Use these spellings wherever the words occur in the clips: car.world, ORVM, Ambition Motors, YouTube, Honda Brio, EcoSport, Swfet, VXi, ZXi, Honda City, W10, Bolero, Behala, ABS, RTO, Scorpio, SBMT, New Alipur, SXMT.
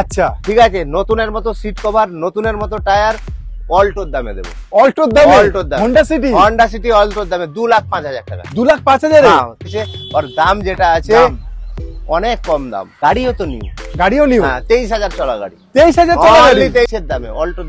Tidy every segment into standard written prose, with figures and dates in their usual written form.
अच्छा ঠিক আছে নতুনের মতো সিট কভার নতুনের মতো টায়ার অল্টোর দামে দেব অল্টোর দামে Honda City অল্টোর দামে 2,05,000 টাকা 2,05,000 হ্যাঁ আর দাম যেটা আছে অনেক কম দাম গাড়িও তো নিউ হ্যাঁ 23,000 চলা গাড়ি 23,000 চলা গাড়ি 23 এর দামে অল্টোর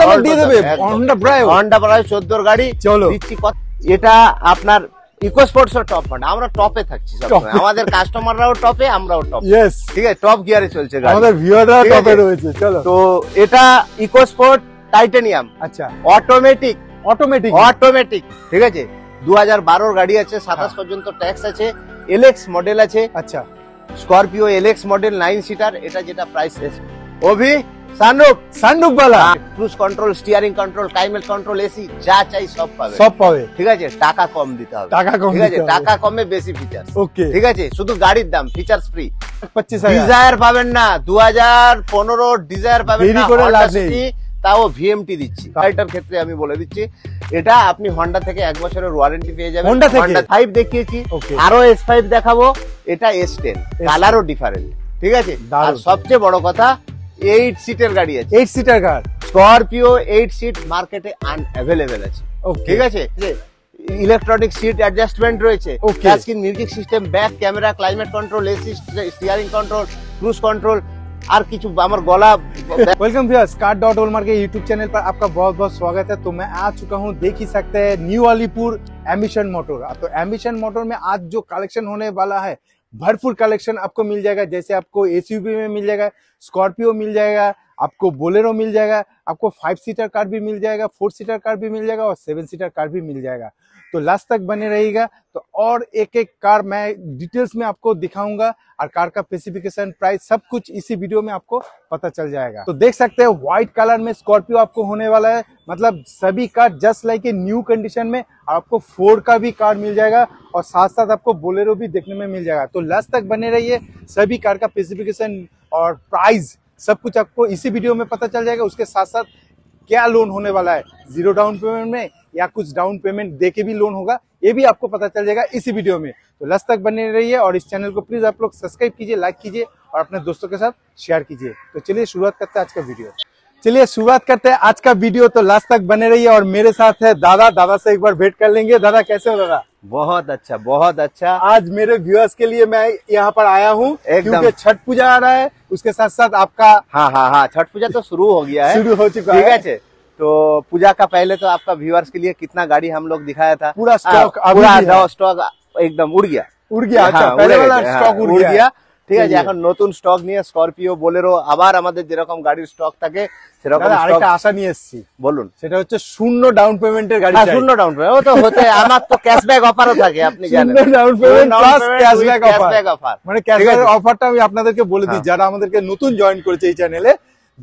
দামে দিয়ে দেবে Honda Brio 14 এর গাড়ি চলো দিচ্ছি কত এটা আপনার EcoSport সর টপ মানে আমরা টপে থাকছি সবসময় আমাদের কাস্টমাররাও টপে আমরাও টপ यस ঠিক আছে টপ গিয়ারে চলছে গাড়ি আমাদের ভিউয়াররা টপে রয়েছে চলো তো এটা EcoSport টাইটানিয়াম আচ্ছা অটোমেটিক ঠিক আছে 2012 এর গাড়ি আছে 27 পর্যন্ত ট্যাক্স আছে LX মডেল আছে আচ্ছা Scorpio LX মডেল 9 সিটার এটা যেটা প্রাইস আছে ওভি সানরুফ वाला cruise control steering control climate control AC যা চাই সব পাবে ঠিক আছে টাকা কম দিতে হবে ঠিক আছে টাকা কমে বেশি ফিচারস ওকে ঠিক আছে শুধু গাড়ির দাম ফিচারস ফ্রি 25,000 ডিজায়ার পাবেন না 2015 ডিজায়ার পাবেন না তাও ভিএমটি দিচ্ছি গাড়িটার ক্ষেত্রে আমি বলে দিচ্ছি এটা আপনি Honda থেকে 1 বছরের ওয়ারেন্টি পেয়ে যাবেন Honda 5 দেখিয়েছি আরো S5 দেখাবো এটা S10 কালারও ডিফারেন্ট ঠিক আছে আর সবচেয়ে বড় কথা 8 सीटर गाड़ी है 8 seater car Scorpio 8 seat market में अनअवेलेबल है ठीक है इलेक्ट्रॉनिक सीट एडजस्टमेंट रहे touch music system back camera climate control AC steering control cruise control और किछु आमर गला वेलकम व्यूअर्स car.world मार्के YouTube चैनल पर आपका बहुत-बहुत स्वागत है। तो मैं आ चुका हूँ, देख ही सकते हैं न्यू अलीपुर एम्बिशन मोटर। तो एम्बिशन मोटर में आज जो कलेक्शन होने वाला है भरपूर कलेक्शन आपको मिल जाएगा। जैसे आपको एसयूवी में मिल जाएगा, स्कॉर्पियो मिल जाएगा, आपको बोलेरो मिल जाएगा, आपको 5 सीटर कार भी मिल जाएगा, 4 सीटर कार भी मिल जाएगा और 7 सीटर कार भी मिल जाएगा। तो लास्ट तक बने रहिएगा। तो और एक एक कार मैं डिटेल्स में आपको दिखाऊंगा और कार का स्पेसिफिकेशन प्राइस सब कुछ इसी वीडियो में आपको पता चल जाएगा। तो देख सकते हैं व्हाइट कलर में स्कॉर्पियो आपको होने वाला है, मतलब सभी car just like a new condition में। आपको फोर्ड का भी कार मिल जाएगा और साथ साथ आपको बोलेरो भी देखने में मिल जाएगा। तो लास्ट तक बने रहिए, सभी कार का स्पेसिफिकेशन और प्राइस सब कुछ आपको इसी वीडियो में पता चल जाएगा। उसके साथ साथ क्या लोन होने वाला है, 0 डाउन पेमेंट में या कुछ डाउन पेमेंट देके भी लोन होगा, ये भी आपको पता चल जाएगा इसी वीडियो में। तो लास्ट तक बने रहिए और इस चैनल को प्लीज आप लोग सब्सक्राइब कीजिए, लाइक कीजिए और अपने दोस्तों के साथ शेयर कीजिए। तो चलिए शुरुआत करते हैं आज का वीडियो। तो लास्ट तक बने रहिए और मेरे साथ है दादा से एक बार भेंट कर लेंगे। दादा कैसे हो? दादा बहुत अच्छा। आज मेरे व्यूअर्स के लिए मैं यहाँ पर आया हूँ क्योंकि छठ पूजा आ रहा है, उसके साथ साथ आपका हाँ छठ पूजा तो शुरू हो गया है, शुरू हो चुका है। तो पूजा का पहले तो आपका व्यूअर्स के लिए कितना गाड़ी हम लोग दिखाया था, पूरा स्टॉक एकदम उड़ गया। अच्छा, पहले वाला स्टॉक उड़ गया। ঠিক আছে, এখন নতুন স্টক নিয়ে স্করপিও বোলেরো আবার আমাদের যেরকম গাড়ির স্টক থাকে সেরকম আরেকটা আশা নিয়ে এসেছি। বলুন, সেটা হচ্ছে 0 ডাউন পেমেন্টের গাড়ি চাই। 0 ডাউন পেমেন্ট ও তো হতে আমার তো ক্যাশব্যাক অফারও থাকে, আপনি জানেন। 0 down payment plus cashback offer মানে ক্যাশব্যাক অফারটা আমি আপনাদেরকে বলে দিই, যারা আমাদেরকে নতুন জয়েন করেছে এই চ্যানেলে,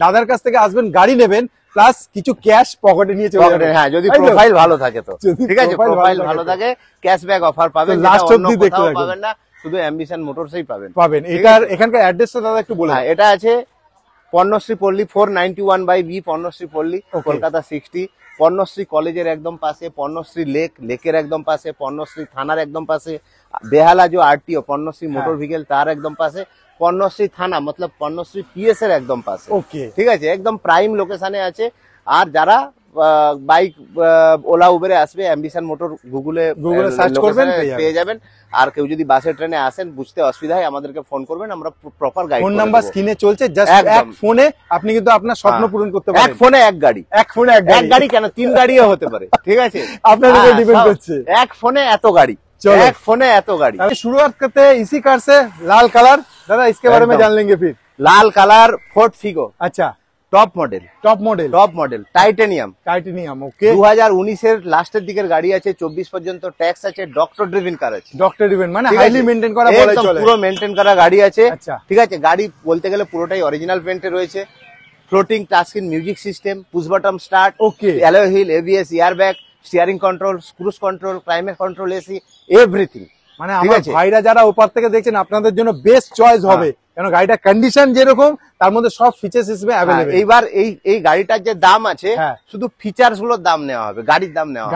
দাদার কাছ থেকে আসবেন, গাড়ি নেবেন প্লাস কিছু ক্যাশ পকেটে নিয়ে চলে যাবেন। হ্যাঁ, যদি প্রোফাইল ভালো থাকে তো ঠিক আছে, প্রোফাইল ভালো থাকে ক্যাশব্যাক অফার পাবেন, লাস্ট অবধি দেখতে পাবেন না, শুধু অ্যাম্বিশন মোটরসই পাবেন। এটার এখানকার অ্যাড্রেসটা দাদা একটু বলে। হ্যাঁ, এটা আছে পন্নশ্রী পল্লী 491/B, পন্নশ্রী পল্লী, কলকাতা 60। পন্নশ্রী কলেজের একদম পাশে, পন্নশ্রী লেকের একদম পাশে, পন্নশ্রী থানার একদম পাশে, বেহালা যে RTO পন্নশ্রী মোটর ভেহিকেল তার একদম পাশে, পন্নশ্রী থানা মতলব পন্নশ্রী PS এর একদম পাশে। ঠিক আছে, একদম প্রাইম লোকেশনে আছে। আর যারা বাইক ওলা উবেরে আসবে, অ্যাম্বিশন মোটর গুগলে সার্চ করবেন, পেয়ে যাবেন। আর কেউ যদি বাসে ট্রেনে আসেন, বুঝতে অসুবিধা হয় আমাদেরকে ফোন করবেন, আমরা প্রপার গাইড করব। ফোন নাম্বার স্ক্রিনে চলছে, জাস্ট এক ফোনে আপনি কিন্তু আপনার স্বপ্ন পূরণ করতে পারেন। এক ফোনে এক গাড়ি কেন, 3 গাড়িও হতে পারে। ঠিক আছে, আপনার উপর ডিপেন্ড করছে। এক ফোনে এত গাড়ি। আমি শুরুয়াত করতে इसी कार से, लाल कलर। दादा इसके बारे में जान लेंगे फिर। लाल कलर फोर्ड फिगो, अच्छा টপ মডেল টাইটানিয়াম। ওকে, 2019 এর লাস্টের দিকের গাড়ি আছে, 24 পর্যন্ত ট্যাক্স আছে, ডক্টর ড্রিভেন কার আছে। ডক্টর ড্রিভেন মানে হাইলি মেইনটেইন করা বলা চলে, পুরো মেইনটেইন করা গাড়ি আছে। ঠিক আছে, গাড়ি বলতে গেলে পুরোটাই অরিজিনাল পেইন্টে রয়েছে, floating touch screen music system, push button start, okay, alloy wheel, ABS, airbag, steering control, cruise control, climate control, AC, everything. মানে আমার ভাইরা যারা ওপার থেকে দেখছেন, আপনাদের জন্য বেস্ট চয়েস হবে, কারণ গাড়িটা কন্ডিশন যেরকম তার মধ্যে সব ফিচারস হিসেবে अवेलेबल। এইবার এই গাড়িটার যে দাম আছে, শুধু ফিচারস গুলোর দাম নেওয়া হবে, গাড়ির দাম নেওয়া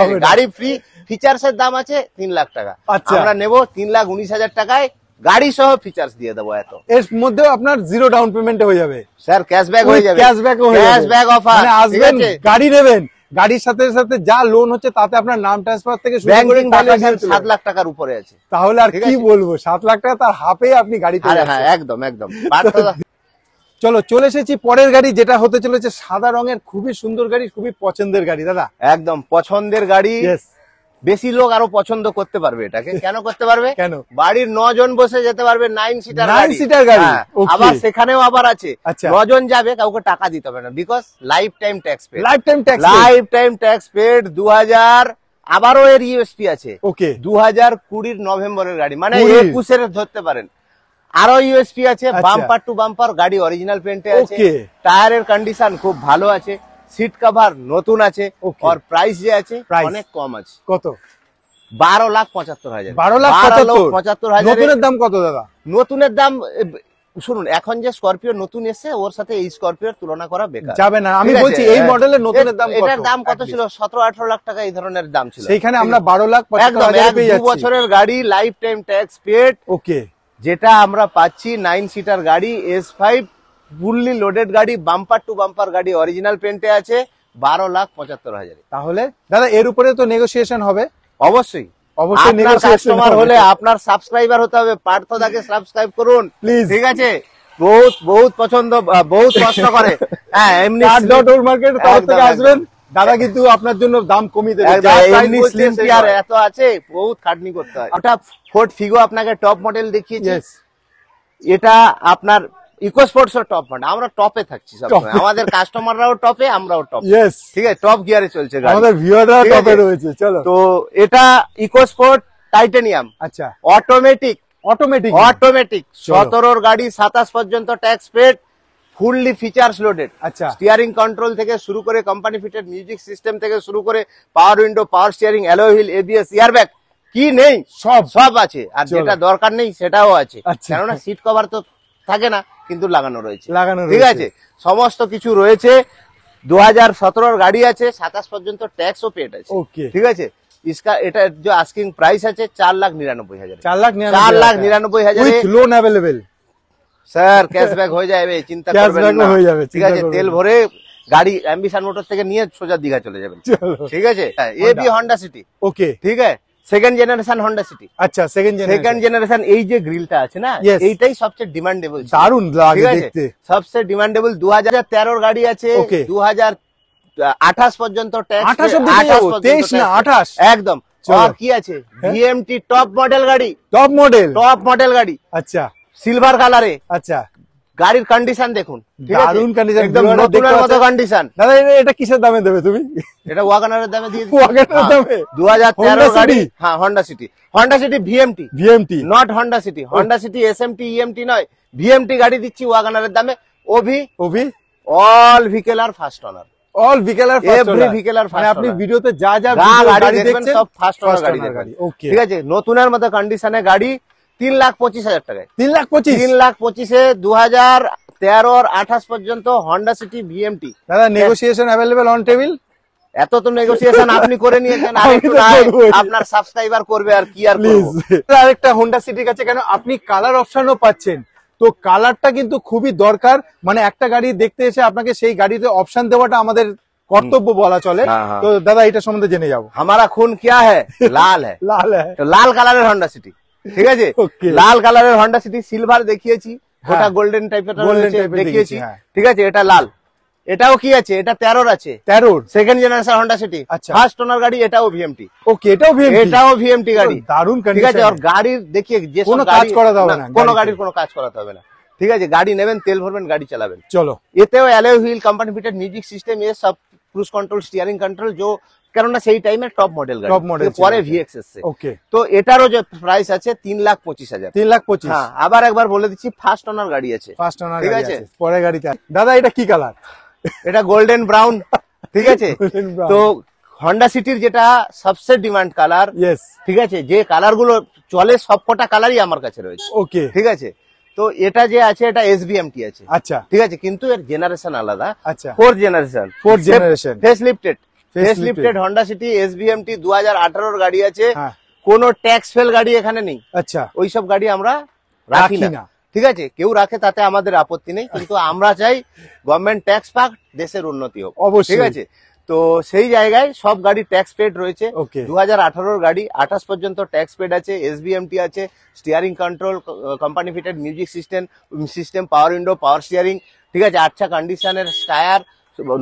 হবে। গাড়ি ফ্রি, ফিচারস এর দাম আছে 3 লাখ টাকা, আমরা নেব 3,19,000 টাকায়। গাড়ি সহ ফিচারস দিয়ে দেবো। এত এর মধ্যে আপনার জিরো ডাউন পেমেন্টে হয়ে যাবে স্যার, ক্যাশব্যাক হয়ে যাবে, ক্যাশব্যাক অফার। মানে আসবেন, গাড়ি নেবেন, গাড়ির সাথে সাথে যা লোন হচ্ছে তাতে আপনার নাম ট্রান্সফার থেকে শুরু করে 7 লাখ টাকার উপরে আছে। তাহলে আর কি বলবো, 7 লাখ টাকা তার হাফে আপনি গাড়ি পেয়ে যাবেন। একদম একদম। চলো চলে এসেছি পরের গাড়ি, যেটা হতে চলেছে সাদা রঙের খুবই সুন্দর গাড়ি, খুবই পছন্দের গাড়ি। দাদা একদম পছন্দের গাড়ি, বেশি লোক আরো পছন্দ করতে পারবে এটাকে। কেন করতে পারবে? কেন বাড়ির 9 জন বসে যেতে পারবে। 9 সিটার গাড়ি। আবার সেখানেও আবার আছে 9 জন যাবে, কাউকে টাকা দিতে হবে না, because lifetime tax paid. Lifetime tax paid 2000। আবারও এর ইউএসপি আছে, ওকে, 2020 নভেম্বরের গাড়ি, মানে 21-এর ধরতে পারেন। আরো ইউএসপি আছে, বাম্পার টু বাম্পার গাড়ি অরিজিনাল পেন্টে আছে, টায়ারের কন্ডিশন খুব ভালো আছে, সিট কভার নতুন আছে, আর প্রাইস যে আছে অনেক কম আছে। কত? 12,75,000। 12,75,000। নতুনের দাম কত দাদা? নতুনের দাম শুনুন, এখন যে স্করপিও নতুন এসছে ওর সাথে এই স্করপিওর তুলনা করা বেকার, যাবে না। আমি বলছি এই মডেলের নতুনের দাম কত? এটার দাম কত ছিল? 17-18 লাখ টাকা এই ধরনের দাম ছিল, সেইখানে আমরা 12,75,000 পেয়ে যাচ্ছি। 2 বছরের গাড়ি, lifetime tax paid, okay, যেটা আমরা পাচ্ছি। 9 সিটার গাড়ি, S5 ফুললি লোডেড গাড়ি, বাম্পার টু বাম্পার গাড়ি অরিজিনাল পেন্টে আছে, 12,75,000। তাহলে দাদা এর উপরে তো নেগোসিয়েশন হবে? অবশ্যই অবশ্যই। কাস্টমার হলে আপনার সাবস্ক্রাইবার হতে হবে, পার্থদাকে সাবস্ক্রাইব করুন প্লিজ, ঠিক আছে? বহুত বহুত পছন্দ, বহুত কষ্ট করে। হ্যাঁ, এমনি .org মার্কেট থেকে আসবেন, দাদা কিন্তু আপনার জন্য দাম কমিয়ে দেবে। এত আছে, বহুত খাটনি করতে হয়। ওটা ফোর্ড ফিগো আপনাকে টপ মডেল দেখিয়েছি, এটা আপনার ইকোস্পোর্টস এর টপ মডেল। আমরা টপে থাকছি সবসময়, আমাদের কাস্টমাররাও টপে, আমরাও টপ, ঠিক আছে? টপ গিয়ারে চলছে গাড়ি, আমাদের ভিউয়াররা টপে রয়েছে। চলো তো, এটা ইকোস্পোর্ট টাইটানিয়াম, আচ্ছা, অটোমেটিক। অটোমেটিক 17-র গাড়ি, 27 পর্যন্ত tax paid, fully features loaded. আচ্ছা, স্টিয়ারিং কন্ট্রোল থেকে শুরু করে কোম্পানি ফিটেড মিউজিক সিস্টেম থেকে শুরু করে power window, power steering, alloy wheel, ABS, airbag, কি নেই সব আছে। আর যেটা দরকার নেই সেটাও আছে, কেননা সিট কভার তো থাকে না, কিন্তু লাগানো রয়েছে, ঠিক আছে? সমস্ত কিছু রয়েছে। 2017-র গাড়ি আছে, 27 পর্যন্ত ট্যাক্সও পেড আছে, ঠিক আছে? এটা যে আস্কিং প্রাইস আছে 4,99,000। 4,99,000 লোন অ্যাভেলেবেল স্যার, ক্যাশব্যাক হয়ে যাবে, চিন্তা করবেন না, ঠিক আছে? তেল ভরে গাড়ি অ্যাম্বিশন মোটর থেকে নিয়ে সোজা দীঘা চলে যাবেন, ঠিক আছে? এবি হন্ডা সিটি, ওকে, ঠিক আছে? Second generation Honda City. আচ্ছা, সেকেন্ড জেনারেশন। এই যে গ্রিলটা আছে না, এইটাই সবচেয়ে ডিমান্ডেবল, দারুণ লাগে দেখতে, সবচেয়ে ডিমান্ডেবল। 2013-র গাড়ি আছে, 2028 পর্যন্ত ট্যাক্স, 28 একদম। আর কি আছে? ভিএমটি টপ মডেল গাড়ি, টপ মডেল গাড়ি, আচ্ছা, সিলভার কালারে। আচ্ছা, গাড়ির কন্ডিশন দেখুন, দারুণ কন্ডিশন, একদম নতুনের মতো কন্ডিশন। দাদা এটা কিসের দামে দেবে তুমি? এটা ওয়াগনারের দামে দিয়ে দিও, ওয়াগনারের দামে। 2013 গাড়ি, হ্যাঁ, Honda City VMT, not Honda City. Honda City SMT EMT নয়, ভিএমটি গাড়ি দিচ্ছি ওয়াগনারের দামে। ওভি অল ভেহিকল আর ফার্স্ট ওনার, অল ভেহিকল আর ফার্স্ট ওনার, এভরি ভেহিকল আর ফার্স্ট ওনার। আপনি ভিডিওতে যা যা গাড়ি দেখছেন সব ফার্স্ট ওনার গাড়ি, ঠিক আছে? নতুনের মতো কন্ডিশনে গাড়ি, 3,25,000 টাকায়। 3,25,000-এ 2013-28 পর্যন্ত হন্ডা সিটি ভিএমটি। দাদা নেগোসিয়েশন অ্যাভেলেবল অন টেবিল? এত তো নেগোসিয়েশন আপনি করে নিয়েছেন, আপনার সাবস্ক্রাইবার করবে, আর কি আর করব। আরেকটা হন্ডা সিটির কাছে, কেন আপনি কালার অপশনও পাচ্ছেন, তো কালারটা কিন্তু খুবই দরকার। মানে একটা গাড়ি দেখতে এসে আপনাকে সেই গাড়িতে অপশন দেওয়াটা আমাদের কর্তব্য বলা চলে। তো দাদা এটা সম্বন্ধে জেনে যাবো। হামারা খুন কিয়া হ্যায় লাল হ্যায়, লাল কালারের হন্ডা সিটি, ঠিক আছে? লাল কালারের হন্ডা সিটি, সিলভার দেখিয়েছি, ওটা গোল্ডেন টাইপের দেখিয়েছি, ঠিক আছে? এটা লাল। এটাও কি আছে? এটা 13-র আছে, 13-র second generation Honda City, first owner গাড়ি। এটাও ভিএমটি, ওকে, এটাও ভিএমটি গাড়ি, দারুণ কন্ডিশন, ঠিক আছে? আর গাড়ির দেখিয়ে যে কোনো কাজ করাতে হবে না, কোনো গাড়ির কোনো কাজ করাতে হবে না, ঠিক আছে? গাড়ি নেবেন, তেল ভরবেন, গাড়ি চালাবেন। চলো, এতেও alloy wheel, company fitted music system, এ সব ক্রুজ কন্ট্রোল, স্টিয়ারিং কন্ট্রোল, যে কারণ সেই টাইমে টপ মডেল গাড়ি, পরে ভিএক্স এসছে। তো এটারও যে প্রাইস আছে 3,25,000। 3,25,000। হ্যাঁ, আবার একবার বলে দিচ্ছি, ফার্স্ট ওনার গাড়ি আছে, ঠিক আছে? পরে গাড়িতে। দাদা এটা কি কালার? এটা গোল্ডেন ব্রাউন, ঠিক আছে? তো হন্ডা সিটির যেটা সবচেয়ে ডিমান্ড কালার, ঠিক আছে, যে কালার গুলো চলে সবকটা কালারই আমার কাছে রয়েছে, ওকে, ঠিক আছে? তো এটা যে আছে, এটা SBMT আছে, আচ্ছা, ঠিক আছে? কিন্তু এর জেনারেশন আলাদা, আচ্ছা, 4th generation, facelifted Honda City SBMT 2018-র গাড়ি আছে, কোন ট্যাক্স ফেল গাড়ি এখানে নেই। আচ্ছা, ওইসব গাড়ি আমরা রাখি না। ঠিক আছে, কেউ রাখে তাতে আমাদের আপত্তি নেই, কিন্তু আমরা চাই গভর্নমেন্ট ট্যাক্স পাক, দেশের উন্নতি হোক। ঠিক আছে, তো সেই জায়গায় সব গাড়ি ট্যাক্স পেড রয়েছে। 2018 গাড়ি, 28 পর্যন্ত ট্যাক্স পেড আছে, এসবিএমটি আছে, steering control, company fitted music system, power window, power steering. ঠিক আছে, আচ্ছা কন্ডিশনের টায়ার,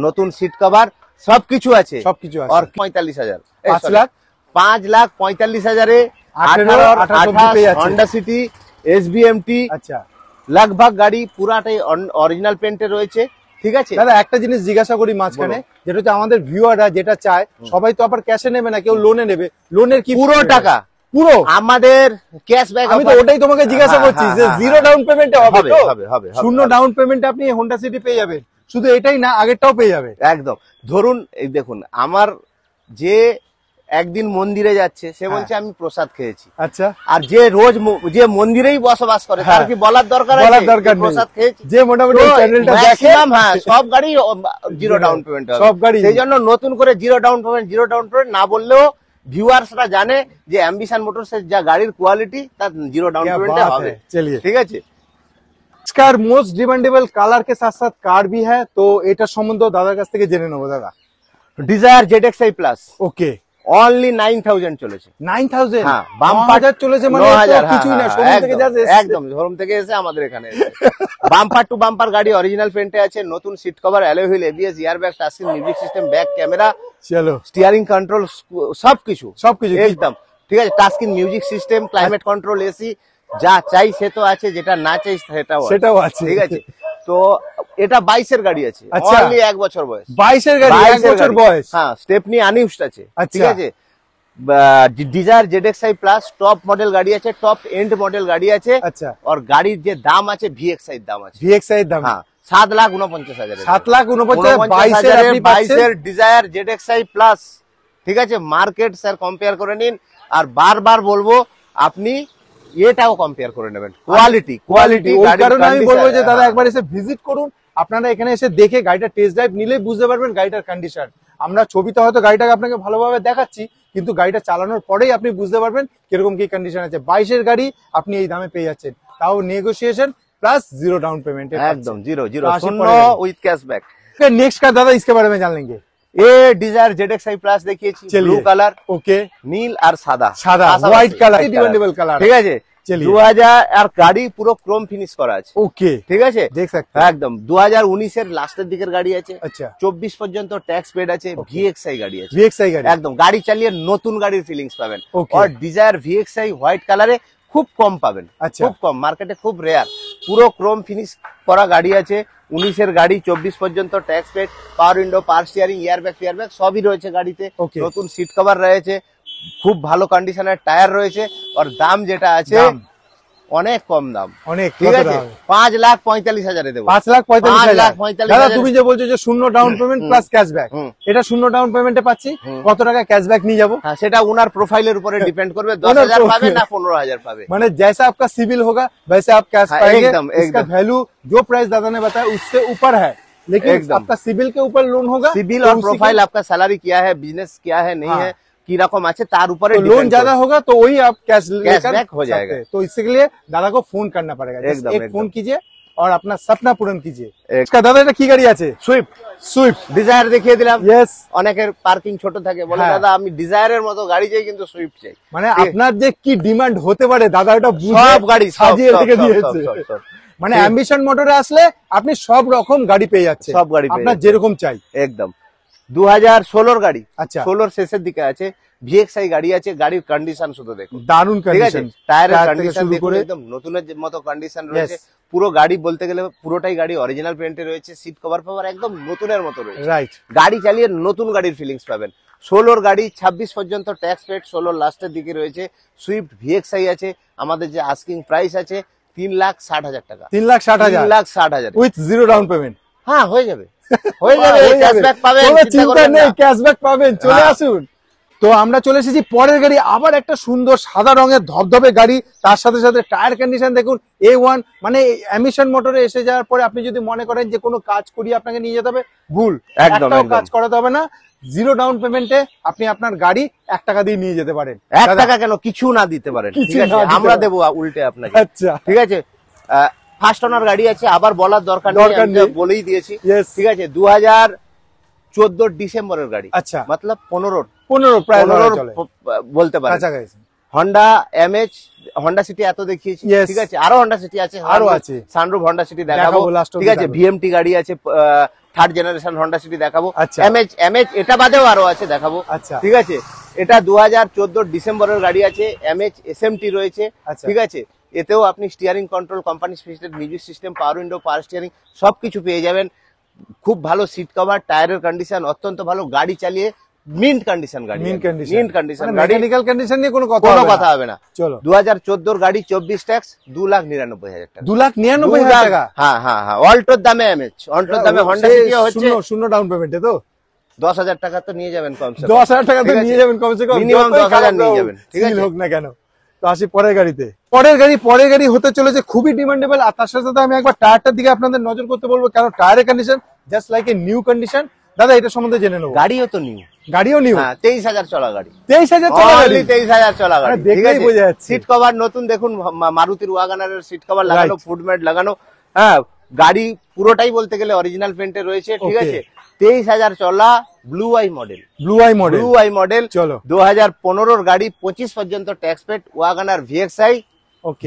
নতুন সিট কভার, সবকিছু আছে। আর 45,000 5,45,000 Honda City SBMT। আচ্ছা, लगभग गाड़ी পুরাটাই অরিজিনাল পেইন্টে রয়েছে। ঠিক আছে দাদা, একটা জিনিস জিজ্ঞাসা করি মাঝখানে, যেটা হচ্ছে আমাদের ভিউয়াররা যেটা চায়, সবাই তো আবার ক্যাশে নেবে না, কেউ লোনে নেবে, লোনের কি পুরো টাকা পুরো আমাদের ক্যাশব্যাক? আমি তো ওটাই তোমাকে জিজ্ঞাসা করছি যে জিরো ডাউন পেমেন্টে হবে, শূন্য ডাউন পেমেন্টে আপনি Honda City পেয়ে যাবেন। শুধু এটাই না, আগেরটাও পেয়ে যাবে একদম। ধরুন এই দেখুন, আমার যে একদিন মন্দিরে যাচ্ছে সে বলছে আমি প্রসাদ খেয়েছি। আচ্ছা, আর যে রোজ যে মন্দিরেই বসবাস করে তার কি বলার দরকার আছে প্রসাদ খেয়েছি? যে মোটামুটি চ্যানেলটা দেখলাম, হ্যাঁ সব গাড়ি জিরো ডাউন পেমেন্ট হবে সব গাড়ি। সেই জন্য নতুন করে জিরো ডাউন পেমেন্ট না বললেও ভিউয়ার্সরা জানে যে অ্যাম্বিশন মোটরসের যা গাড়ির কোয়ালিটি তার জিরো ডাউন পেমেন্টে হবে। ঠিক আছে, कार मोस्ट डिमांडेबल कलर के साथ साथ कार भी है, तो एटा सम्बन्धे दादार काछ थेके जेने नेब। दादा Dzire ZXi plus okay only 9000 চলেছে। 9000 হ্যাঁ, বাম্পার চলেছে মানে কিছুই না, শোরুম থেকে যাচ্ছে একদম, শোরুম থেকে এসে আমাদের এখানে বাম্পার টু বাম্পার গাড়ি অরিজিনাল পেইন্টে আছে, নতুন seat cover, alloy wheel, ABS, airbag, touch screen, music system, back camera, চলো স্টিয়ারিং কন্ট্রোল, সবকিছু একদম। ঠিক আছে, touch screen, music system, climate control, AC, যা চাই সে তো আছে, যেটা না চাই সেটাও আছে। ঠিক আছে, তো এটা 22-এর গাড়ি আছে, অনলি 1 বছর বয়স। 22-এর গাড়ি 1 বছর বয়স, হ্যাঁ স্টেপনি আনইউজড আছে। ঠিক আছে, Dzire ZXi plus top model গাড়ি আছে, টপ এন্ড মডেল গাড়ি আছে। আচ্ছা, আর গাড়ির যে দাম আছে VXi এর দাম আছে, VXi এর দাম হ্যাঁ 7,49,000। 7,49,000 22-এর আপনি 22-এর ডিজায়ার ZXi প্লাস। ঠিক আছে, মার্কেট স্যার কম্পেয়ার করে নিন, আর বারবার বলবো আপনি এটাও কম্পেয়ার করে নেবেন। কোয়ালিটি কারণ আমি বলবো যে দাদা একবার এসে ভিজিট করুন, আপনারা এখানে এসে দেখে গাড়িটা টেস্ট ড্রাইভ নিলে বুঝতে পারবেন গাড়িটার কন্ডিশন। আমরা ছবিতে হয়তো গাড়িটাকে আপনাকে ভালোভাবে দেখাচ্ছি, কিন্তু গাড়িটা চালানোর পরেই আপনি বুঝতে পারবেন কিরকম কি কন্ডিশন আছে। 22-এর গাড়ি আপনি এই দামে পেয়ে যাচ্ছেন, তাও negotiation plus zero down payment, একদম 0 উইথ ক্যাশব্যাক। নেক্সট কার দাদা, इसके बारे में जान लेंगे। ये डिजायर ZXi प्लस देखिए, ब्लू कलर ओके, नील और सादा व्हाइट कलर, डिपेंडेबल कलर। ठीक है, 2000 और गाड़ी पूरा क्रोम फिनिश करा है ओके। ठीक है, देख सकते हैं एकदम 2019 এর লাস্টের দিকের গাড়ি আছে। আচ্ছা, 24 পর্যন্ত ট্যাক্স পেড আছে, VXi গাড়ি আছে, VXi গাড়ি একদম। গাড়ি চালিয়ে নতুন গাড়ির ফিলিংস পাবেন, আর ডিজায়ার VXi হোয়াইট কালারে খুব কম পাবেন, খুব কম, মার্কেটে খুব রেয়ার। পুরো ক্রোম ফিনিশ করা গাড়ি আছে, 19-এর গাড়ি, 24 পর্যন্ত tax paid, power window, power steering, airbag ফেয়ারব্যাগ সবই রয়েছে গাড়িতে। নতুন সিট কভার রয়েছে, খুব ভালো কন্ডিশনের টায়ার রয়েছে, আর দাম যেটা আছে অনেক কম দাম, অনেক। ঠিক আছে, 5,45,000 দেবো। 5,45,000 তুমি যে বলছো যে শূন্য ডাউন পেমেন্ট প্লাস ক্যাশব্যাক, এটা শূন্য ডাউন পেমেন্টে পাচ্ছি, কত টাকা ক্যাশব্যাক নিয়ে যাবো? হ্যাঁ, সেটা ওনার প্রোফাইলের উপরে ডিপেন্ড করবে, 10,000 পাবে না 15,000 পাবে, মানে जैसा आपका सिविल होगा वैसे आप कैश पाएंगे। इसका वैल्यू जो प्राइस दादा ने बताया उससे ऊपर है, लेकिन आपका सिविल के ऊपर लोन होगा। सिविल और प्रोफाइल, आपका सैलरी क्या है, बिजनेस क्या है, नहीं है, की रकम आछे तार ऊपर लोन ज्यादा होगा तो वही आप कैश बैक हो जाएगा। तो इसके लिए दादा को फोन करना पड़ेगा, एक फोन कीजिए और अपना सपना पूर्ण कीजिए। इसका दादा এটা কি গাড়ি আছে? সুইফট ডিজায়ার দেখিয়ে দিলাম। यस, অনেকের পার্কিং ছোট থাকে, বলে দাদা আমি ডিজায়ারের মতো গাড়ি চাই কিন্তু সুইফট চাই, মানে আপনার যে কি ডিমান্ড হতে পারে দাদা এটা সব গাড়ি সাজিয়ে রেখে দিয়েছে। মানে অ্যাম্বিশন মোটরে আসলে আপনি সব রকম গাড়ি পেয়ে যাচ্ছে, সব গাড়ি আপনার যেরকম চাই একদম। 2016 গাড়ি, আচ্ছা 16 শেষের দিকে আছে, VXi গাড়ি আছে, গাড়ির কন্ডিশন শুধু দেখুন, দারুণ কন্ডিশন, টায়ারের কন্ডিশন দেখুন একদম নতুনের মতো কন্ডিশন রয়েছে। পুরো গাড়ি বলতে গেলে পুরোটাই গাড়ি অরিজিনাল পেইন্টে রয়েছে, সিট কভার পাওয়ার একদম নতুনের মতো রয়েছে। রাইট, গাড়ি চালিয়ে নতুন গাড়ির ফিলিংস পাবেন। 16-এর গাড়ি, 26 পর্যন্ত ট্যাক্স পেড, 16 লাস্টের দিকে রয়েছে, সুইফট VXi আছে। আমাদের যে আস্কিং প্রাইস আছে 3,60,000 টাকা, 3,60,000 উইথ জিরো ডাউন পেমেন্ট। হ্যাঁ, হয়ে যাবে চলে আসুন। তো আমরা চলে এসেছি পরের গাড়ি, আবার একটা সুন্দর সাদা রঙের ধবধবে গাড়ি, তার সাথে সাথে টায়ার কন্ডিশন দেখুন A1। মানে অ্যাম্বিশন মোটরে এসে যাওয়ার পরে আপনি যদি মনে করেন যে কোনো কাজ করিয়ে আপনাকে নিয়ে যেতে হবে, ভুল, একটাও কাজ করাতে হবে না। জিরো ডাউন পেমেন্টে আপনি আপনার গাড়ি 1 টাকা দিয়ে নিয়ে যেতে পারেন। 1 টাকা কেন, কিছু না দিতে পারেন, ঠিক আছে আমরা দেব উল্টে আপনাকে। আচ্ছা ঠিক আছে, ফার্স্ট ওনার গাড়ি আছে, আবার বলার দরকার নেই, বলেই দিয়েছি। ঠিক আছে, 2014 ডিসেম্বরের গাড়ি, আচ্ছা मतलब 15 বলতে পারেন। আচ্ছা guys, Honda MH Honda City এত দেখিয়েছি, ঠিক আছে আরো হন্ডা সিটি আছে, আরো আছে সানরুফ হন্ডা সিটি দেখাবো। ঠিক আছে, ভিএমটি গাড়ি আছে, থার্ড জেনারেশন হন্ডা সিটি দেখাবো। এমএইচ এমএইচ এটা বাদেও আরো আছে দেখাবো। ঠিক আছে, এটা 2014 ডিসেম্বরের গাড়ি আছে, এমএইচ এসএমটি রয়েছে। ঠিক আছে, এতেও আপনি steering control, company specific music system, power window, power steering সবকিছু পেয়ে যাবেন। খুব ভালো সিট কভার, টায়ারের কন্ডিশন অত্যন্ত ভালো, গাড়ি চালিয়ে মিন্ট কন্ডিশন গাড়ি, মিন্ট কন্ডিশন গাড়ি, মেকানিক্যাল কন্ডিশন নিয়ে কোনো কথা হবে না। চলো, 2014 গাড়ি, 24 ট্যাক্স, 2,99,000 টাকা, 2,99,000 টাকা। হ্যাঁ হ্যাঁ হ্যাঁ, অল্টোর দামে এমএইচ, অল্টোর দামে হন্ডা সিটি হচ্ছে 0 ডাউন পেমেন্টে, তো 10,000 টাকা তো নিয়ে যাবেন কমসে কম, 10,000 টাকা তো নিয়ে যাবেন কমসে কম, মিনিমাম 10,000 নিয়ে যাবেন। ঠিক আছে, হোক না কেন। তো আসি পরের গাড়িতে। পরের গাড়ি হতে চলেছে খুবই ডিমান্ডেবল। আর তার সাথে আমি একবার টায়ারটার দিকে আপনাদের নজর করতে বলবো, কারণ টায়ারের condition just like a new condition. দাদা এটা সম্বন্ধে জেনে নেবো, গাড়িও তো নিউ, গাড়িও নিউ, 23,000 চলা গাড়ি, 23,000 চলা গাড়ি। দেখলেই বোঝা যাচ্ছে, সিট কভার নতুন দেখুন, মারুতির ওয়াগানারের সিট কভার লাগানো, ফুটম্যাট লাগানো। হ্যাঁ, গাড়ি পুরোটাই বলতে গেলে অরিজিনাল পেন্টে রয়েছে। ঠিক আছে, 23,000 চলা, blue I model, blue I model. চলো, 2015 গাড়ি, 25 পর্যন্ত ট্যাক্স পেড, ওয়াগানার ভিএক্সআই,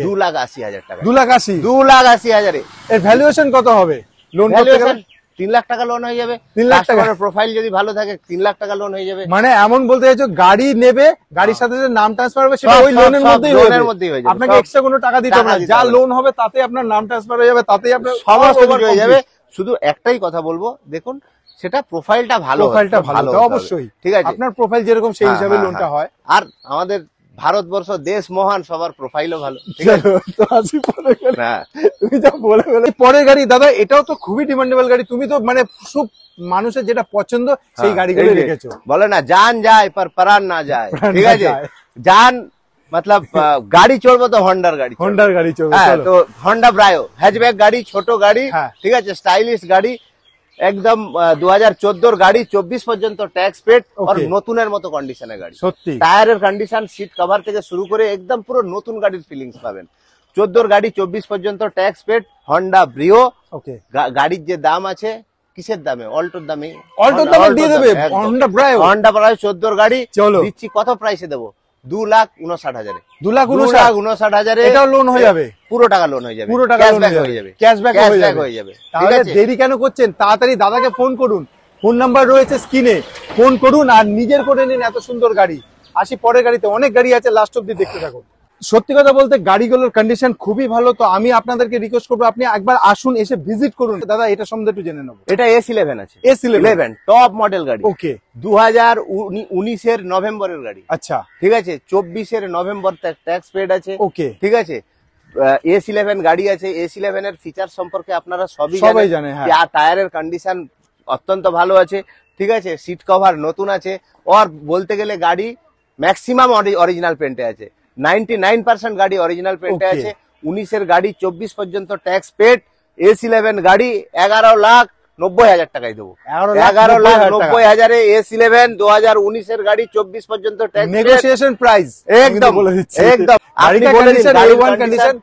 2,80,000 টাকা, 2,80,000। এর ভ্যালুয়েশন কত হবে? লোন ভ্যালুয়েশন 3 লাখ টাকা লোন হয়ে যাবে, 3 লাখ টাকার প্রোফাইল যদি ভালো থাকে 3 লাখ টাকা লোন হয়ে যাবে। মানে এমন বলতে চাইছো গাড়ি নেবে, গাড়ির সাথে যে নাম ট্রান্সফার হবে সেটা ওই লোনের মধ্যেই হয়ে যাবে, আপনাকে এক্সট্রা কোনো টাকা দিতে হবে না, যা লোন হবে তাতে আপনার নাম ট্রান্সফার হয়ে যাবে, তাতেই আপনার সমস্ত কিছু হয়ে যাবে। শুধু একটাই কথা বলবো, দেখুন সেটা প্রোফাইলটা ভালো, অবশ্যই। ঠিক আছে, আপনার প্রোফাইল যেরকম সেই হিসাবে লোনটা হয়। আর আমাদের ভারতবর্ষ দেশ মহান, সবার প্রোফাইলও ভালো। পরের গাড়ি দাদা, এটাও তো খুবই ডিমান্ডেবল গাড়ি, তুমি তো মানে খুব মানুষের যেটা পছন্দ সেই গাড়িগুলো রেখেছো। বলে না, জান যায় পর পরান না যায়। ঠিক আছে, জান मतलब गाड़ी चढ़बो तो होंडार गाड़ी चढ़बो, तो होंडा ब्रायो हैचबैक गाड़ी, छोटो गाड़ी। ठीक है, स्टाइलिश गाड़ी एकदम, 2014 गाड़ी, 24 पर्यंत टैक्स पेड और নতুনের মতো কন্ডিশনে গাড়ি, সত্যি টায়ারের কন্ডিশন, সিট কভার থেকে শুরু করে একদম পুরো নতুন গাড়ির ফিলিংস পাবেন। 14 গাড়ি, 24 पर्यंत tax paid, Honda Brio. Okay, গাড়ির যে দাম আছে কিসের দামে? অল্টোর দামে, অল্টোর দামে দিয়ে দেবে। হোন্ডা ব্রায়ো 14 গাড়ি দিচ্ছি, কত প্রাইসে দেবো? 2,59,000 এ, 2,59,000 এটাও লোন হয়ে যাবে, পুরো টাকা লোন হয়ে যাবে, ক্যাশব্যাক হয়ে যাবে। তাহলে দেরি কেন করছেন, তাড়াতাড়ি দাদাকে ফোন করুন, ফোন নাম্বার রয়েছে স্ক্রিনে, ফোন করুন আর নিজের করে নিন এত সুন্দর গাড়ি। আসি পরের গাড়িতে, অনেক গাড়ি আছে, লাস্ট অব্দি দেখতে থাকুন। সত্যি কথা বলতে গাড়িগুলোর কন্ডিশন খুবই ভালো, তো আমি আপনাদেরকে রিকোয়েস্ট করবো আপনি একবার আসুন, এসে ভিজিট করুন। দাদা এটা সম্বন্ধে একটু জেনে নেবো। এটা S11 আছে, S11 টপ মডেল গাড়ি। ওকে, 2019 নভেম্বরের গাড়ি। আচ্ছা ঠিক আছে, 24 নভেম্বর ট্যাক্স পেড আছে। ওকে ঠিক আছে, S11 গাড়ি আছে, S11 এর ফিচার সম্পর্কে আপনারা সবাই জানেন। আর টায়ারের কন্ডিশন অত্যন্ত ভালো আছে। ঠিক আছে, সিট কভার নতুন আছে, আর বলতে গেলে গাড়ি ম্যাক্সিমাম অরিজিনাল পেন্টে আছে, 99% গাড়ি অরিজিনাল পেন্টে আছে। 19 গাড়ি, 24 পর্যন্ত ট্যাক্স পেড, S11 গাড়ি, 11,90,000 টাকায় দেবো, 11,90,000 S11 2019 গাড়ি, 24 পর্যন্ত ট্যাক্স, নেগোশিয়েশন প্রাइस एकदम एकदम।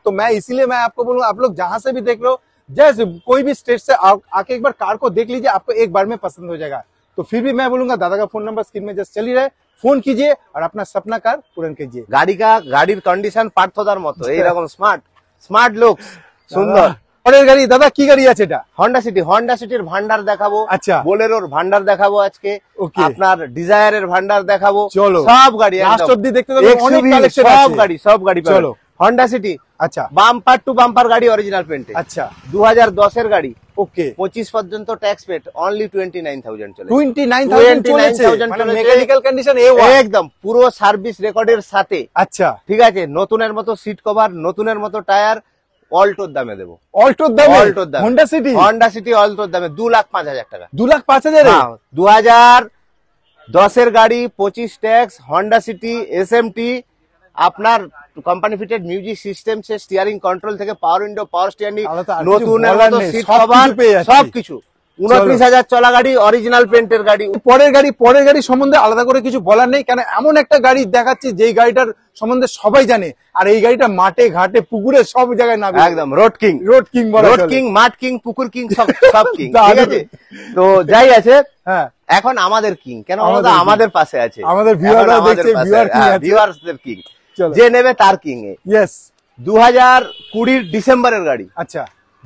तो मैं आपको बोलूँ, आप लोग जहाँ से भी देख लो, जैसे कोई भी स्टेट से आके एक बार कार को देख लीजिए, आपको एक बार में पसंद हो जाएगा। तो फिर भी मैं बोलूंगा दादा का फोन नंबर स्क्रीन में जस्ट चल ही रहा है, फोन कीजिए और अपना सपना कार पूर्ण कीजिए। गाड़ी का, गाड़ी कंडीशन पार्थदार मत, এই রকম স্মার্ট লুকস, সুন্দর। পরের গাড়ি দাদা, কি গাড়ি আছে এটা? হন্ডা সিটি, হন্ডা সিটির ভান্ডার দেখাবো, আচ্ছা বোলেরোর ভান্ডার দেখাবো আজকে, আপনার ডিজায়ারের ভান্ডার দেখাবো, সব গাড়ি লাস্ট অবধি দেখতে হবে, অনেক কালেকশন আছে, সব গাড়ি চলো। হন্ডা সিটি, আচ্ছা বাম্পার টু বাম্পার গাড়ি, অরিজিনাল পেন্টে। আচ্ছা, 2010 গাড়ি। ওকে, 25 পর্যন্ত ট্যাক্স পেড, অনলি 29,000 চলে, 29,000 চলে, মেকানিক্যাল কন্ডিশন A1 একদম, পুরো সার্ভিস রেকর্ডের সাথে। আচ্ছা ঠিক আছে, নতুনের মতো সিট কভার, নতুনের মতো টায়ার, অল্টোর দামে দেবো, অল্টোর দামে হন্ডা সিটি অল্টোর দামে 2,05,000 টাকা, 2,05,000। 2010 গাড়ি, 25 ট্যাক্স, হন্ডা সিটি SMT, আপনার কোম্পানি ফিটেড মিউজিক সিস্টেম, সে স্টিয়ারিং কন্ট্রোল থেকে পাওয়ার উইন্ডো, পাওয়ার স্টিয়ারিং, নতুন সিট কভার, সবকিছু 29000 চলা গাড়ি, অরিজিনাল পেইন্টের গাড়ি। পরের গাড়ি সম্বন্ধে আলাদা করে কিছু বলার নেই, কারণ এমন একটা গাড়ি দেখাচ্ছি যেই গাড়িটার সম্বন্ধে সবাই জানে, আর এই গাড়িটা মাঠে ঘাটে পুকুরে সব জায়গায় নামে, একদম রোড কিং বলা চলে, রোড কিং, মাঠ কিং, পুকুর কিং, সব কিং, ঠিক আছে? তো যাই আছে, হ্যাঁ, এখন আমাদের কিং, কেন আমাদের পাশে আছে, আমাদের ভিউয়াররা দেখছে, ভিউয়ারদের কিং, যে নেবে তার কিং। ইয়েস, 2020 ডিসেম্বরের গাড়ি। আচ্ছা,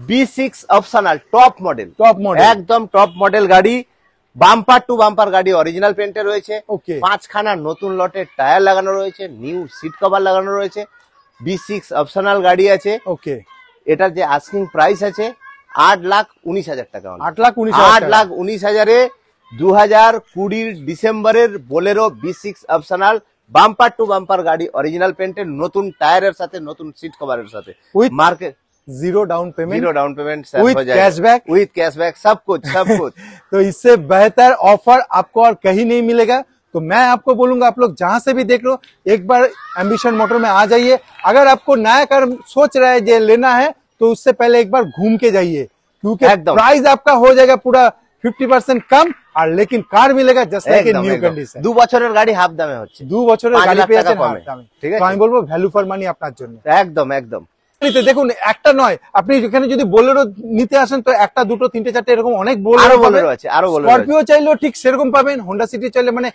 B6 ऑप्शनल टॉप मॉडल एकदम टॉप मॉडल गाड़ी, बाम्पार टू बाम्पार गाड़ी, ओरिजिनल पेंटे रही है, 5 खाना नतून लटे टायर लागानो रही है, न्यू सीट कवर लागानो रही है, B6 ऑप्शनल गाड़ी आछे। ओके, एटार जे आस्किंग प्राइस आछे 8,19,000 टाका, 8,19,000 ए 2020 डिसेम्बरेर Bolero B6 optional bumper to bumper गाड़ी, ओरिजिनल पेंटे, नतून टायरेर साथे, नतून सीट कवरेर साथे, market zero down payment with cashback सब कुछ तो इससे बेहतर ऑफर आपको और कहीं नहीं मिलेगा। तो मैं आपको बोलूंगा, आप लोग जहां से भी देख लो, एक बार एम्बिशन मोटर में आ जाइए। अगर आपको नया कार सोच रहा है जो लेना है, तो उससे पहले एक बार घूम के जाइए, क्योंकि प्राइस आपका हो जाएगा पूरा 50% कम, और लेकिन कार मिलेगा जस्ट लाइक न्यू कंडीशन। 2 বছরের গাড়ি হাফ দামে হচ্ছে, 2 বছরের গাড়ি পেয়েছেন হাফ দামে, ঠিক আছে? আমি বলবো ভ্যালু ফর মানি আপনার জন্য, একদম। দেখুন, একটা নয়, আপনি এখানে যদি বোলেরো নিতে আসেন তো একটা, দুটো, তিনটে, চারটে, এরকম অনেক বোলেরো আছে। স্করপিও চাইলেও ঠিক সেরকম পাবেন, হোন্ডা সিটি চাইলে মানে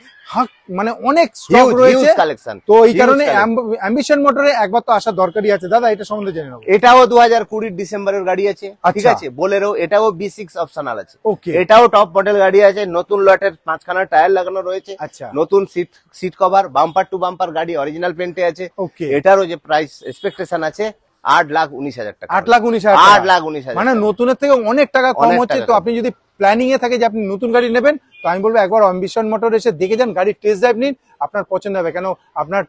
অনেক স্টক রয়েছে, কালেকশন। তো এই কারণে অ্যাম্বিশন মোটরে একবার তো আসা দরকারই আছে। দাদা, এটা সম্বন্ধে জেনে নাও। এটাও 2020 ডিসেম্বরের গাড়ি আছে, ঠিক আছে? বোলেরো, এটাও B6 অপশনাল আছে, এটাও টপ মডেল গাড়ি আছে, নতুন লটের, 5 খানা টায়ার লাগানো রয়েছে, নতুন seat cover, bumper to bumper গাড়ি, অরিজিনাল পেন্টে আছে। এটারও যে প্রাইস এক্সপেকটেশন আছে 8,19,000 টাকা, 8,19,000 মানে নতুনের থেকে অনেক টাকা কম হচ্ছে। তো আপনি যদি প্ল্যানিং এ থাকে যে আপনি নতুন গাড়ি নেবেন, তো আমি বলবো একবার অ্যাম্বিশন মোটর এসে দেখে যান, গাড়ি টেস্ট ড্রাইভ নিন, আপনার পছন্দ হবে। কেন, আপনার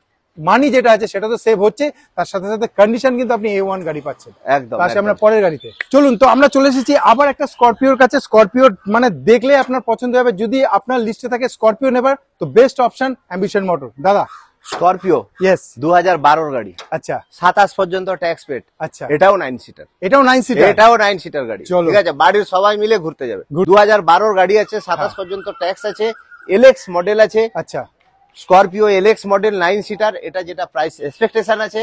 মানি যেটা আছে সেটা তো সেভ হচ্ছে, তার সাথে সাথে কন্ডিশন কিন্তু আপনি A1 গাড়ি পাচ্ছেন, একদম। তাহলে আমরা পরের গাড়িতে চলুন। তো আমরা চলে এসেছি আবার একটা স্করপিওর কাছে। স্করপিও মানে দেখলে আপনার পছন্দ হবে, যদি আপনার লিস্টে থাকে স্করপিও নেবার, তো বেস্ট অপশন অ্যাম্বিশন মোটর। দাদা, स्कॉर्पियो, यस, 2012 गाड़ी। अच्छा, 27 पर्यंत टैक्स पेड। अच्छा, এটাও 9 সিটার, এটাও 9 সিটার গাড়ি, ঠিক আছে? বাড়ির সবাই মিলে ঘুরতে যাবে। 2012 গাড়ি আছে, 27 पर्यंत टैक्स আছে, LX মডেল আছে। আচ্ছা, স্করপিও LX মডেল 9 সিটার, এটা যেটা প্রাইস এক্সপেকটেশন আছে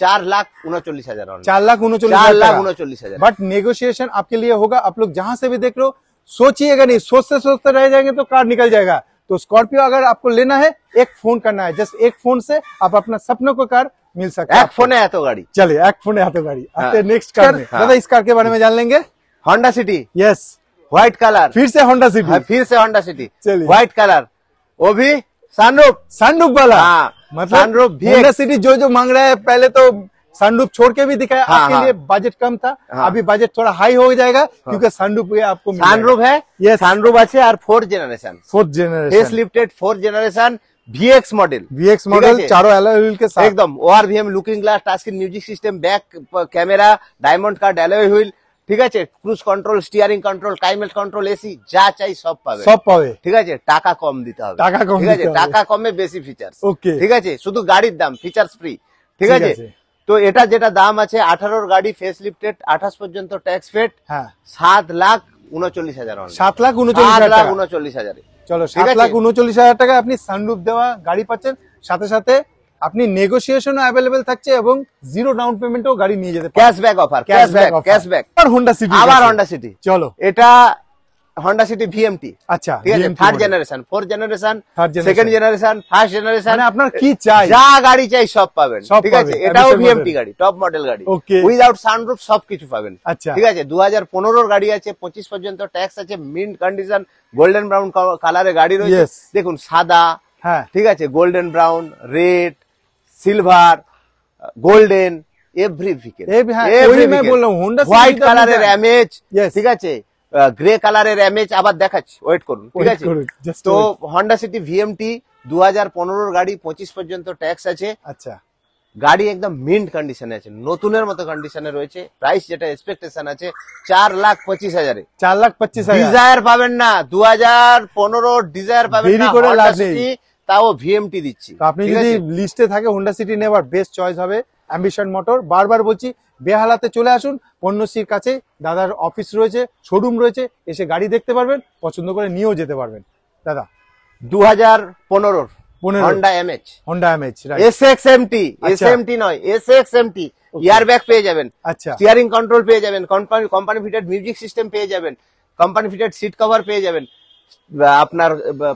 4,39,000, 4,39,000। बट नेगोशिएशन आपके लिए होगा। आप लोग जहां से भी देख लो, सोचिएगा नहीं, सोचते सोचते रह जाएंगे तो कार निकल जाएगा। तो स्कॉर्पियो अगर आपको लेना है, एक फोन करना है, जस्ट एक फोन से आप अपना सपनों को कार मिल सकते हैं। एक फोन है तो गाड़ी, चले एक फोन है तो गाड़ी। आते नेक्स्ट कार में, दादा इस कार के बारे में जान लेंगे। Honda City, yes, white colour, फिर से होंडा सिटी, व्हाइट कलर, वो भी सनरूफ वाला। मतलब सनरूफ भी होंडा सिटी जो मांग रहा है, पहले तो सनरूफ छोड़ के भी दिखाया। आपके लिए बजट कम था, अभी बजट थोड़ा हाई हो जाएगा, क्योंकि सनरूफ आपको सनरूफ है, ये सनरूफ अच्छे। और 4th generation facelifted 4th generation VX model, चारों एलॉय व्हील के साथ, एकदम ORVM looking glass, touch screen music system, back camera, diamond cut alloy wheel, ঠিক আছে? Cruise control, steering control, climate control, AC, যা চাই সব পাবে, ঠিক আছে? টাকা কম দিতে হবে, ঠিক আছে? টাকা কমে বেশি ফিচারস, ঠিক আছে? শুধু গাড়ির দাম, ফিচারস ফ্রি, ঠিক আছে? তো এটা যেটা দাম আছে, 18 গাড়ি ফেসলিফটেড, 28 পর্যন্ত ট্যাক্স পেড, 7,39,000, 7,39,000। চলো, 7,39,000 টাকা আপনি সানরুফ দেওয়া গাড়ি পাচ্ছেন, সাথে সাথে আপনি নেগোসিয়েশন অ্যাভেলেবেল থাকছে, এবং 0 ডাউন পেমেন্টও গাড়ি নিয়ে যেতে। Cashback offer, cashback. আর হোন্ডা সিটি, চলো, এটা होंडा सिटी VMT। अच्छा, 3rd generation, 4th generation, 2nd generation, 1st generation, अपना की चाहिए, जा गाड़ी चाहिए सब पावें, ठीक है? এটাও VMT गाड़ी, टॉप मॉडल गाड़ी, উইদাউট সানরুফ सब কিছু পাবেন, ঠিক আছে? 2015 এর গাড়ি আছে, 25 পর্যন্ত ট্যাক্স আছে, মিন্ট কন্ডিশন, গোল্ডেন ব্রাউন কালারে গাড়ি রয়েছে। দেখুন, সাদা, হ্যাঁ, ঠিক আছে, golden brown, red, silver, golden, every vehicle, every मैं बोल रहा हूं, होंडा হোয়াইট কালারের এমএচ, ঠিক আছে? ग्रे कलर एमएच आबार देखाচ্ছি, ওয়েট করুন, ঠিক আছে? তো Honda City VMT 2015 গাড়ি, 25 পর্যন্ত ট্যাক্স আছে। আচ্ছা, গাড়ি একদম মিন্ট কন্ডিশনে আছে, নতুনের মতো কন্ডিশনে রয়েছে। প্রাইস যেটা এক্সপেকটেশন আছে 4,25,000, 4,25,000। ডিজায়ার পাবেন না, 2015 ডিজায়ার পাবেন না, Honda City, তাও VMT দিচ্ছি। আপনি যদি লিস্টে থাকে Honda City নেবার, বেস্ট চয়েস হবে অ্যাম্বিশন মোটর। বারবার বলছি, बेहालाते चले आसुन पन्नश्रीर काछे दादार अफिस रयेछे शोरूम रयेछे एसे गाड़ी देखते पारबेन पछंद करे नियेओ जेते पारबेन। दादा 2015 Honda MH Honda MH right SXMT নয় SXMT এয়ারব্যাগ পেয়ে যাবেন, আচ্ছা স্টিয়ারিং কন্ট্রোল পেয়ে যাবেন, কোম্পানি ফিটেড মিউজিক সিস্টেম পেয়ে যাবেন, কোম্পানি ফিটেড সিট কভার পেয়ে যাবেন, আপনার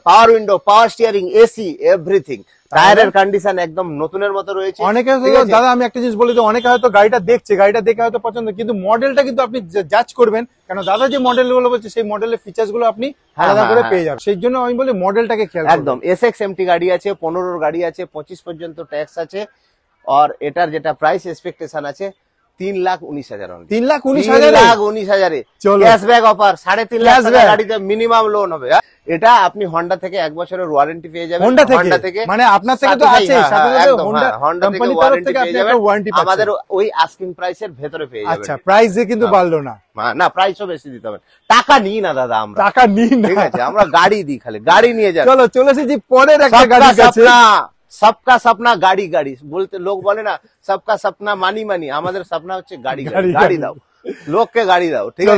power window, power steering, AC, everything. টায়ারের কন্ডিশন একদম নতুনের মতো রয়েছে। অনেকে দাদা আমি একটা জিনিস বলি যে অনেকে হয়তো গাড়িটা দেখছে, গাড়িটা দেখে হয়তো পছন্দ, কিন্তু মডেলটা কিন্তু আপনি জাজ করবেন, কারণ দাদা যে মডেলগুলো বলছে সেই মডেলের ফিচারসগুলো আপনি আলাদা করে পেয়ে যাবেন। সেই জন্য আমি বলি মডেলটাকে খেয়াল রাখুন। একদম SXMT গাড়ি আছে, 15 গাড়ি আছে, 25 পর্যন্ত ট্যাক্স আছে, আর এটার যেটা প্রাইস এক্সপেকটেশন আছে 3,19,000 3,19,000 ক্যাশব্যাক অফার 3.5 লাখ গাড়িতে মিনিমাম লোন হবে। এটা আপনি Honda থেকে 1 বছরের ওয়ারেন্টি পেয়ে যাবেন, Honda থেকে মানে আপনার থেকে তো আছে সাথে সাথে Honda কোম্পানি তরফ থেকে আপনি একটা ওয়ারেন্টি পাচ্ছেন আমাদের ওই আস্কিং প্রাইসের ভেতরে পেয়ে যাবেন। আচ্ছা প্রাইসে কিন্তু বাড়লো না, না প্রাইসও বেশি দিতে হবে, টাকা নিই না দাদা, আমরা টাকা নিই না, ঠিক আছে আমরা গাড়ি দিই, খালি গাড়ি নিয়ে যাই। চলো চলে এসেছি পরের একটা গাড়ি কাছে। सबका सपना गाड़ी गाड़ी बोलते लोग बोले ना, सबका सपना मानी मानी, हमारे सपना होच्छे गाड़ी गाड़ी, गाड़ी दाओ लोग के गाड़ी दाओ। ठीक है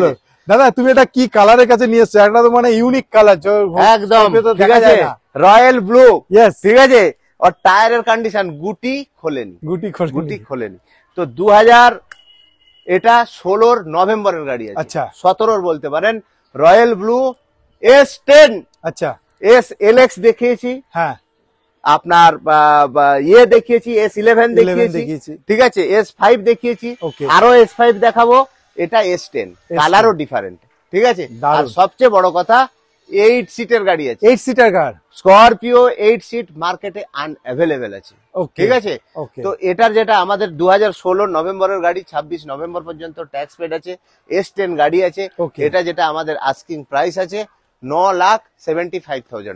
दादा तुम्हें एक की कलर का नहीं है सेटना तो माने यूनिक कलर जो एकदम तो ठीक है रॉयल ब्लू यस ठीक है। और टायर कंडीशन गुटी खोलेनी तो 2000 এটা 16 নভেম্বরের গাড়ি আছে, আচ্ছা 17 বলতে পারেন, রয়্যাল ব্লু S10 আচ্ছা SLX দেখিয়েছি, হ্যাঁ আপনার ইয়ে দেখিয়েছি S11 দেখিয়েছি, ঠিক আছে S5 দেখিয়েছি, আরো S5 দেখাবো, এটা S10 কালারও ডিফারেন্ট, ঠিক আছে। আর সবচেয়ে বড় কথা 8 সিটের গাড়ি আছে, 8 সিটার কার স্করপিও 8 সিট মার্কেটে আনঅ্যাভেলেবল আছে, ঠিক আছে। তো এটার যেটা আমাদের 2016 নভেম্বরের গাড়ি 26 নভেম্বর পর্যন্ত ট্যাক্স পেড আছে, S10 গাড়ি আছে, এটা যেটা আমাদের আস্কিং প্রাইস আছে 9,75,000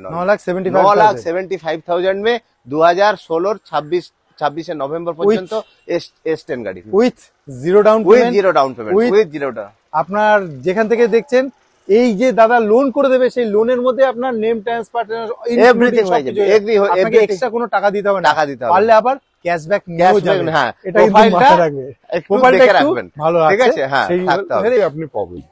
में 2016 26 नवंबर पर्यंत S10 गाड़ी विथ जीरो डाउन पेमेंट আপনার যেখান থেকে দেখছেন এই যে দাদা লোন করে দেবে, সেই লোনের মধ্যে আপনার নেম ট্রান্সফার এভরিথিং হয়ে যাবে, আপনাকে এক্সট্রা কোনো টাকা দিতে হবে না, টাকা দিতে হবে পারলে আবার ক্যাশব্যাক নিয়ে যাবেন। হ্যাঁ এটা প্রোফাইলটা রাখবেন, প্রোফাইলটা রাখবেন ভালো, ঠিক আছে হ্যাঁ থাকতে হবে আপনি পাবেন।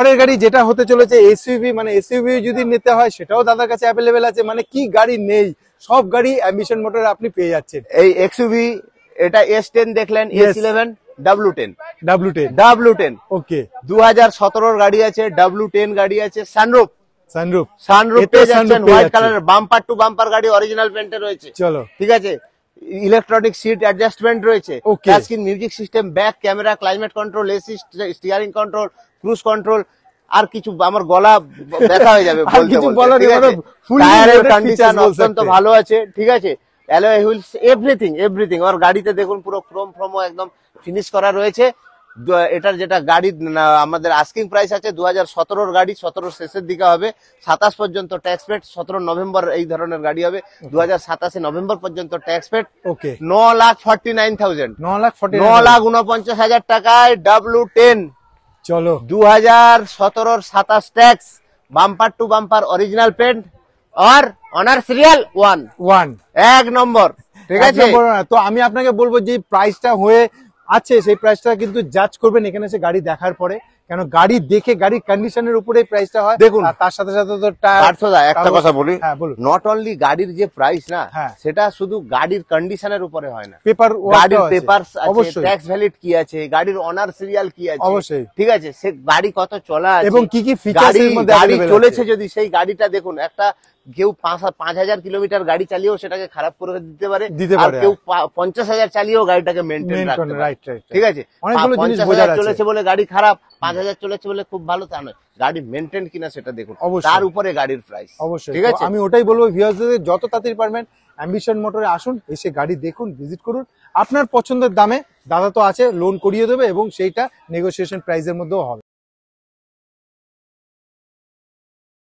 পরের গাড়ি যেটা হতে চলেছে এসইউভি, মানে এসইউভি যদি নিতে হয় সেটাও দাদার কাছে অ্যাভেলেবেল আছে, মানে কি গাড়ি নেই সব গাড়ি অ্যাম্বিশন মোটর আপনি পেয়ে যাচ্ছেন। এই এসইউভি এটা S10 দেখলেন, S11 W10 ওকে 2017 এর গাড়ি আছে, W10 গাড়ি আছে, সানরুফ পেয়ে যাচ্ছেন, হোয়াইট কালারের বাম্পার টু বাম্পার গাড়ি অরিজিনাল পেইন্টে রয়েছে, চলো ঠিক আছে, ইলেকট্রনিক সিট অ্যাডজাস্টমেন্ট রয়েছে, touch screen music system, back camera, climate control, AC, steering control, cruise control, আর কিছু আমার গলা ব্যথা হয়ে যাবে বলতে বলতে, টায়ারের কন্ডিশন অত্যন্ত ভালো আছে, ঠিক আছে অ্যালয় হুইলস এভরিথিং আর গাড়িতে দেখুন পুরো ক্রোম ফ্রোমও একদম ফিনিশ করা রয়েছে। এটার যেটা গাড়ি আমাদের আস্কিং প্রাইস আছে 2017 এর গাড়ি, 17 শেষের দিকে হবে, 27 পর্যন্ত ট্যাক্স পেড, 17 নভেম্বর এই ধরনের গাড়ি হবে, 2027 নভেম্বর পর্যন্ত ট্যাক্স পেড, 9,49,000 টাকায় W10 চলো 2017 27 tax, bumper to bumper original paint আর অনার সিরিয়াল 1 এক নম্বর, ঠিক আছে। তো আমি আপনাকে বলবো যে প্রাইসটা হয়ে আছে সেই প্রাইসটা কিন্তু জাজ করবেন এখানে এসে গাড়ি দেখার পরে, কেন গাড়ি দেখে গাড়ির কন্ডিশনের উপরে প্রাইসটা হয় দেখুন। তার সাথে সাথে তো টায়ার, একটা কথা বলি, নট অনলি গাড়ির যে প্রাইস না সেটা শুধু গাড়ির কন্ডিশনের উপরে হয় না, পেপার গাড়ির পেপারস আছে, ট্যাক্স ভ্যালিড কি আছে, গাড়ির অনার সিরিয়াল কি আছে, অবশ্যই ঠিক আছে, সে গাড়ি কত চলা আছে এবং কি কি ফিচারের মধ্যে গাড়ি চলেছে, যদি সেই গাড়িটা দেখুন একটা কেউ 5,000 কিলোমিটার গাড়ি চালিয়েও সেটাকে খারাপ করে দিতে পারে, আর কেউ 50,000 চালিয়েও গাড়িটাকে মেইনটেইন রাখতে পারে, ঠিক আছে। অনেকগুলো জিনিস বোঝা যাচ্ছে, চলেছে বলে গাড়ি খারাপ, 5,000 চলেছে বলে খুব ভালো তা নয়, গাড়ি মেইনটেইন কিনা সেটা দেখুন, তার উপরে গাড়ির প্রাইস, ঠিক আছে। আমি ওটাই বলবো ভিউয়ারদের যত তাড়াতাড়ি পারবেন অ্যাম্বিশন মোটরে আসুন, এসে গাড়ি দেখুন, ভিজিট করুন, আপনার পছন্দের দামে দাদা তো আছে লোন করিয়ে দেবে এবং সেইটা নেগোসিয়েশন প্রাইসের মধ্যেও হবে।